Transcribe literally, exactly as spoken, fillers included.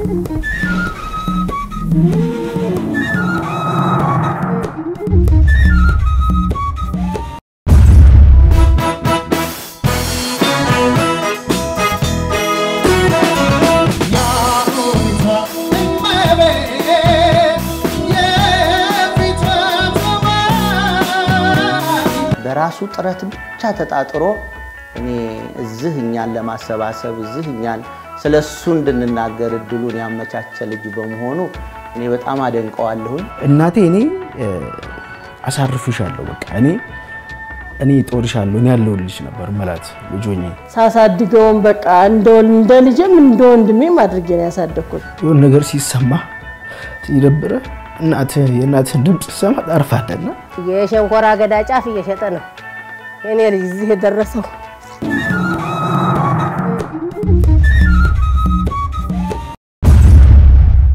دراسو طرات ብቻ ተጣጥሮ እኔ እዝህኛል ለማሰባሰብ እዝህኛል ስለሱ እንድንናገር እድሉን ያመቻቸል ልጅ በመሆኑ እኔ በጣም አደንቀዋለሁ። እናቴ እኔ አሳርፍሻለሁ በቃ እኔ እኔ ጦርሻለሁ እኔ ያለውልሽ ነበር ማለት ልጆኝ ሳሳድገውን በቃ እንደው እንደ ልጅም እንደው እንድሜ ማድረግ ያሳደኩት ይሁን ነገር ሲሰማ ይደብረ እናት የእናት ድምጽ ሰማ አርፋ አደና የሸንኮራ ገዳ ጫፍ እየሸጠ ነው የኔ ልጅ እዚህ ደረሰው